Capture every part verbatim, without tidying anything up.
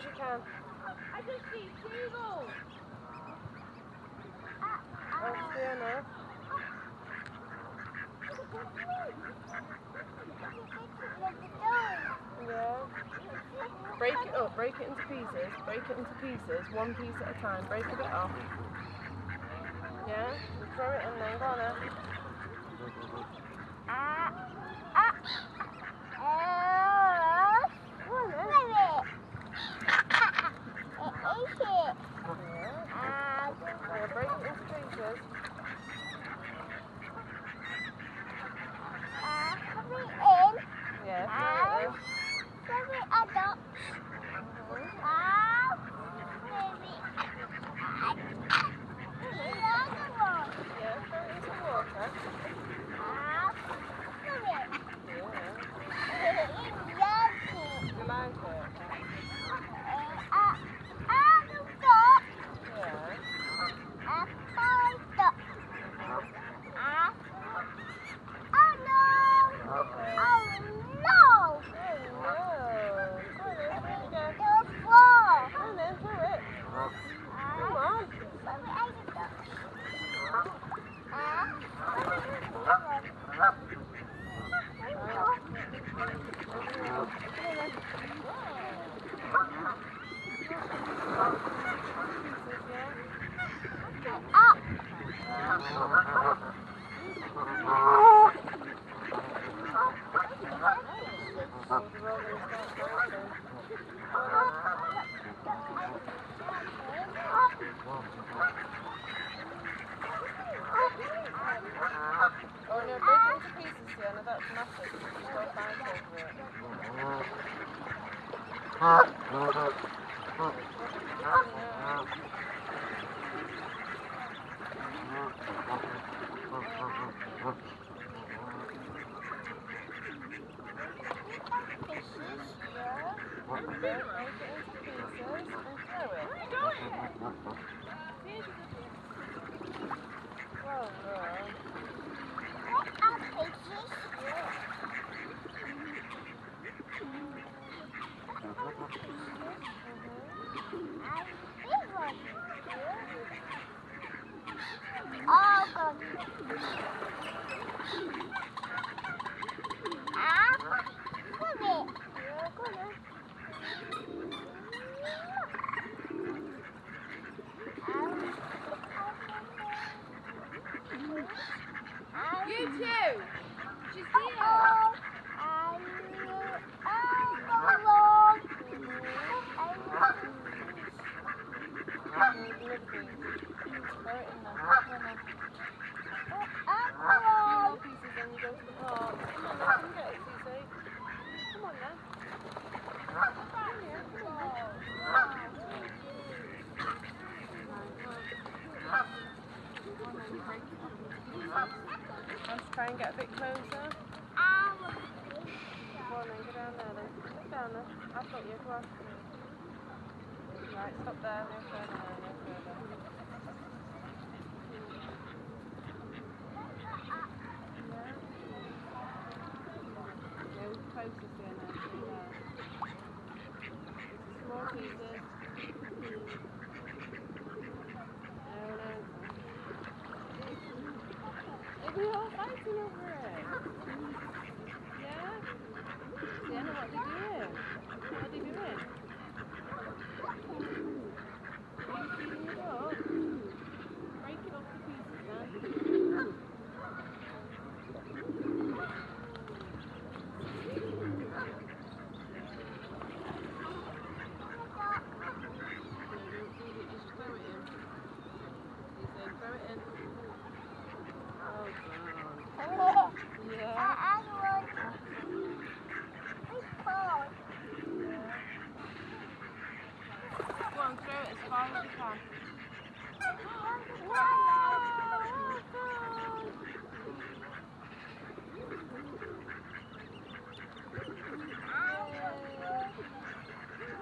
as you can. I just see people. Oh, stay now. Yeah. Break it up, break it into pieces, break it into pieces, one piece at a time, break it up. Yeah? Throw it in there, go on now. Hello.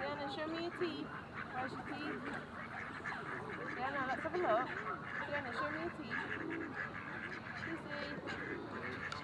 Diana, show me your teeth. Easy.